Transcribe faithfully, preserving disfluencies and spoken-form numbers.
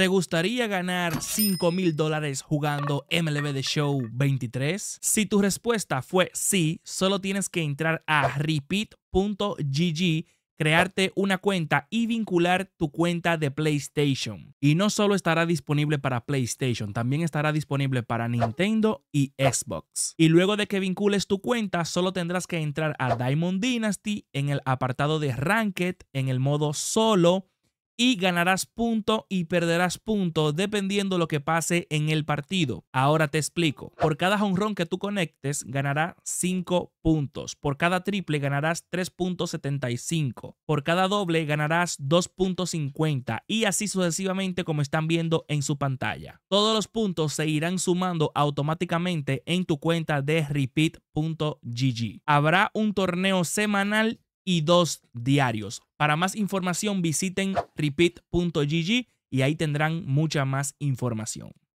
¿Te gustaría ganar cinco mil dólares jugando M L B The Show veintitrés? Si tu respuesta fue sí, solo tienes que entrar a repeat punto g g, crearte una cuenta y vincular tu cuenta de PlayStation. Y no solo estará disponible para PlayStation, también estará disponible para Nintendo y Xbox. Y luego de que vincules tu cuenta, solo tendrás que entrar a Diamond Dynasty en el apartado de Ranked, en el modo solo, y ganarás punto y perderás punto dependiendo lo que pase en el partido. Ahora te explico. Por cada home run que tú conectes, ganarás cinco puntos. Por cada triple ganarás tres punto setenta y cinco. Por cada doble ganarás dos punto cincuenta. Y así sucesivamente, como están viendo en su pantalla. Todos los puntos se irán sumando automáticamente en tu cuenta de repeat punto g g. Habrá un torneo semanal y dos diarios. Para más información visiten repeat punto g g y ahí tendrán mucha más información.